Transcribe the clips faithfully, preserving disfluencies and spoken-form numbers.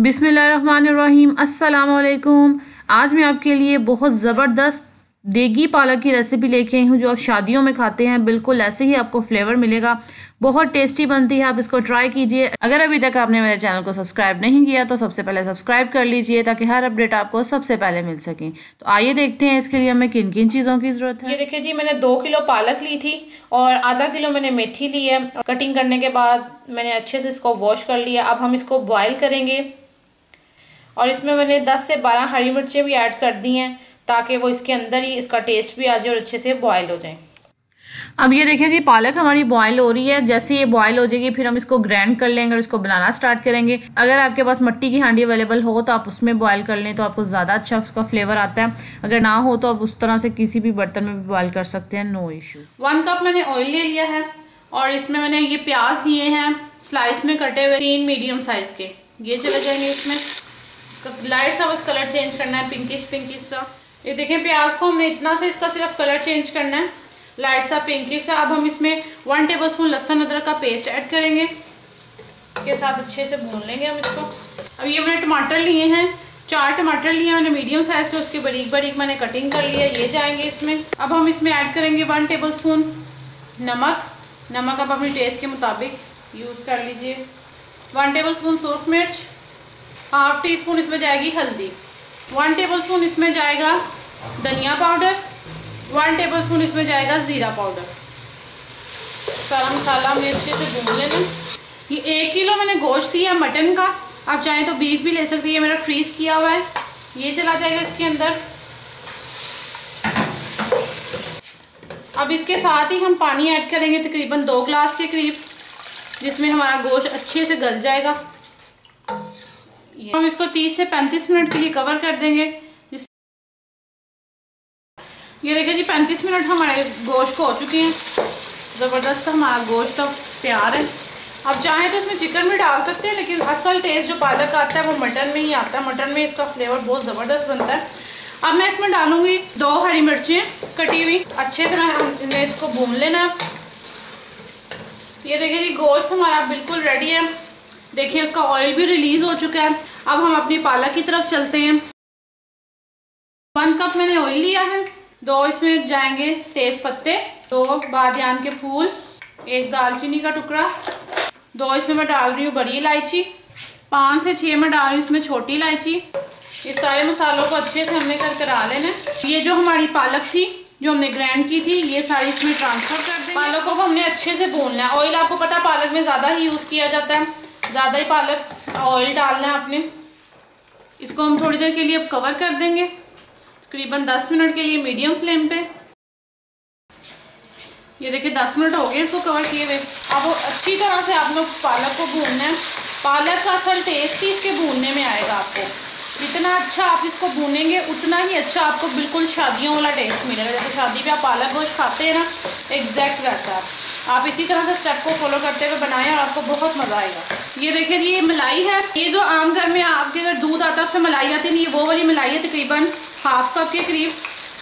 बिस्मिल्लाहिर्रहमानिर्रहीम। अस्सलामुअलैकुम। आज मैं आपके लिए बहुत ज़बरदस्त देगी पालक की रेसिपी लेके आई हूँ, जो आप शादियों में खाते हैं। बिल्कुल ऐसे ही आपको फ्लेवर मिलेगा, बहुत टेस्टी बनती है। आप इसको ट्राई कीजिए। अगर अभी तक आपने मेरे चैनल को सब्सक्राइब नहीं किया तो सबसे पहले सब्सक्राइब कर लीजिए, ताकि हर अपडेट आपको सबसे पहले मिल सके। तो आइए देखते हैं इसके लिए हमें किन किन चीज़ों की ज़रूरत है। ये देखिए जी, मैंने दो किलो पालक ली थी और आधा किलो मैंने मेथी ली है। कटिंग करने के बाद मैंने अच्छे से इसको वॉश कर लिया। अब हम इसको बॉयल करेंगे और इसमें मैंने दस से बारह हरी मिर्चें भी ऐड कर दी हैं, ताकि वो इसके अंदर ही इसका टेस्ट भी आ जाए और अच्छे से बॉयल हो जाए। अब ये देखिए जी, पालक हमारी बॉयल हो रही है। जैसे ये बॉयल हो जाएगी, फिर हम इसको ग्राइंड कर लेंगे और इसको बनाना स्टार्ट करेंगे। अगर आपके पास मट्टी की हांडी अवेलेबल हो तो आप उसमें बॉयल कर लें, तो आपको ज़्यादा अच्छा उसका फ्लेवर आता है। अगर ना हो तो आप उस तरह से किसी भी बर्तन में भी बॉयल कर सकते हैं, नो इशू। वन कप मैंने ऑयल ले लिया है और इसमें मैंने ये प्याज लिए हैं स्लाइस में कटे हुए, तीन मीडियम साइज़ के। ये चले जाएंगे इसमें। लाइट सा बस कलर चेंज करना है, पिंकिश पिंकिश सा। ये देखें, प्याज को हमने इतना से इसका सिर्फ कलर चेंज करना है, लाइट सा पिंकिश सा। अब हम इसमें वन टेबलस्पून लहसुन अदरक का पेस्ट ऐड करेंगे, के साथ अच्छे से भून लेंगे हम इसको। अब ये मैंने टमाटर लिए हैं, चार टमाटर लिए मैंने मीडियम साइज़ के, उसके बारीक बारीक मैंने कटिंग कर लिया। ये जाएंगे इसमें। अब हम इसमें ऐड करेंगे वन टेबलस्पून नमक। नमक आप अपने टेस्ट के मुताबिक यूज़ कर लीजिए। वन टेबलस्पून सूरख मिर्च, हाफ टी स्पून इसमें जाएगी हल्दी, वन टेबलस्पून इसमें जाएगा धनिया पाउडर, वन टेबलस्पून इसमें जाएगा ज़ीरा पाउडर। सारा मसाला में अच्छे से भून लेना। ये एक किलो मैंने गोश्त लिया मटन का, आप चाहें तो बीफ भी ले सकते हैं। ये मेरा फ्रीज़ किया हुआ है, ये चला जाएगा इसके अंदर। अब इसके साथ ही हम पानी ऐड करेंगे, तकरीबन दो ग्लास के करीब, जिसमें हमारा गोश्त अच्छे से गल जाएगा। हम इसको तीस से पैंतीस मिनट के लिए कवर कर देंगे। ये देखिए जी, पैंतीस मिनट हमारे गोश्त को हो चुके हैं। ज़बरदस्त हमारा गोश्त अब तैयार है। आप चाहें तो इसमें चिकन भी डाल सकते हैं, लेकिन असल टेस्ट जो पालक का आता है वो मटन में ही आता है। मटन में इसका फ्लेवर बहुत ज़बरदस्त बनता है। अब मैं इसमें डालूंगी दो हरी मिर्चें कटी हुई। अच्छे तरह हमने इसको भून लेना। ये देखिए जी, गोश्त हमारा बिल्कुल रेडी है। देखिए, इसका ऑयल भी रिलीज़ हो चुका है। अब हम अपनी पालक की तरफ चलते हैं। वन कप मैंने ऑयल लिया है, दो इसमें जाएंगे तेज पत्ते, दो बादियान के फूल, एक दालचीनी का टुकड़ा, दो इसमें मैं डाल रही हूँ बड़ी इलायची, पाँच से छः में डाल रही हूँ इसमें छोटी इलायची। ये सारे मसालों को अच्छे से हमने कर करा लेना। ये जो हमारी पालक थी जो हमने ग्राइंड की थी, ये सारी इसमें ट्रांसफ़र कर दें। पालक को हमने अच्छे से भूनना है। ऑयल आपको पता है पालक में ज़्यादा ही यूज़ किया जाता है, ज़्यादा ही पालक ऑयल डालना है आपने। इसको हम थोड़ी देर के लिए अब कवर कर देंगे, तकरीबन दस मिनट के लिए मीडियम फ्लेम पे। ये देखिए, दस मिनट हो गए इसको कवर किए हुए। अब वो अच्छी तरह से आप लोग पालक को भूनना है। पालक का असल टेस्ट ही इसके भूनने में आएगा। आपको जितना अच्छा आप इसको भूनेंगे, उतना ही अच्छा आपको बिल्कुल शादियों वाला टेस्ट मिलेगा। जैसे शादी पे आप पालक गोश्त खाते हैं ना, एग्जैक्ट वैसा आप इसी तरह से स्टेप को फॉलो करते हुए बनाएं और आपको बहुत मज़ा आएगा। ये देखिए, ये मलाई है। ये जो आम घर में आपके अगर दूध आता है उसमें मलाई आती है, ये वो वाली मलाई है, तकरीबन हाफ कप के करीब।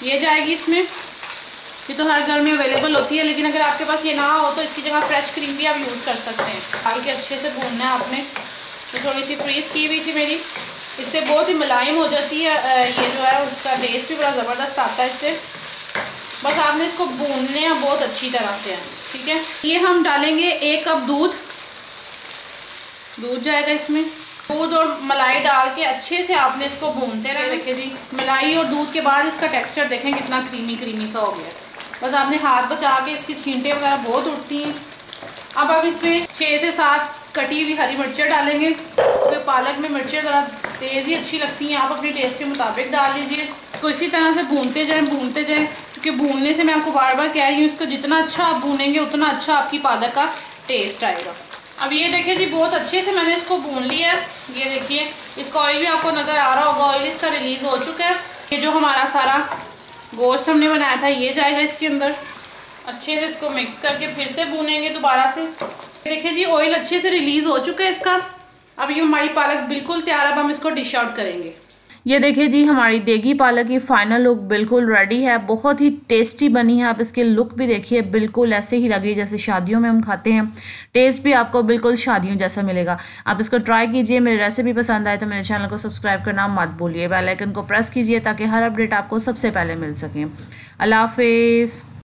ये जाएगी इसमें। ये तो हर घर में अवेलेबल होती है, लेकिन अगर आपके पास ये ना हो तो इसकी जगह फ्रेश क्रीम भी आप यूज़ कर सकते हैं। डाल के अच्छे से भूनना है आपने। तो थोड़ी सी फ्रीज़ की हुई थी मेरी, इससे बहुत ही मुलायम हो जाती है। ये जो है उसका टेस्ट भी बड़ा ज़बरदस्त आता है इससे। बस आपने इसको भूनने है बहुत अच्छी तरह से, ठीक है। ये हम डालेंगे एक कप दूध। दूध जाएगा इसमें। दूध और मलाई डाल के अच्छे से आपने इसको भूनते रहे। देखिए जी, मलाई और दूध के बाद इसका टेक्सचर देखें कितना क्रीमी क्रीमी सा हो गया। बस आपने हाथ बचा के, इसकी छींटे वगैरह बहुत उठती हैं। अब आप इसमें छः से सात कटी हुई हरी मिर्चें डालेंगे, क्योंकि तो पालक में मिर्चें ज़रा तेज़ ही अच्छी लगती हैं। आप अपने टेस्ट के मुताबिक डाल लीजिए। तो इसी तरह से भूनते जाएँ भूनते जाएँ कि भूनने से मैं आपको बार बार कह रही हूँ, इसको जितना अच्छा आप भूनेंगे उतना अच्छा आपकी पालक का टेस्ट आएगा। अब ये देखिए जी, बहुत अच्छे से मैंने इसको भून लिया है। ये देखिए, इसका ऑयल भी आपको नज़र आ रहा होगा, ऑयल इसका रिलीज़ हो चुका है। ये जो हमारा सारा गोश्त हमने बनाया था, ये जाएगा इसके अंदर। अच्छे से इसको मिक्स करके फिर से भूनेंगे दोबारा से। देखिए जी, ऑयल अच्छे से रिलीज़ हो चुका है इसका। अब ये हमारी पालक बिल्कुल तैयार है। अब हम इसको डिश आउट करेंगे। ये देखिए जी हमारी देगी पालक की फाइनल लुक बिल्कुल रेडी है, बहुत ही टेस्टी बनी है। आप इसके लुक भी देखिए, बिल्कुल ऐसे ही लगी जैसे शादियों में हम खाते हैं। टेस्ट भी आपको बिल्कुल शादियों जैसा मिलेगा। आप इसको ट्राई कीजिए। मेरी रेसिपी पसंद आए तो मेरे चैनल को सब्सक्राइब करना मत भूलिए। बेल आइकन को प्रेस कीजिए ताकि हर अपडेट आपको सबसे पहले मिल सके। अल्लाह हाफिज़।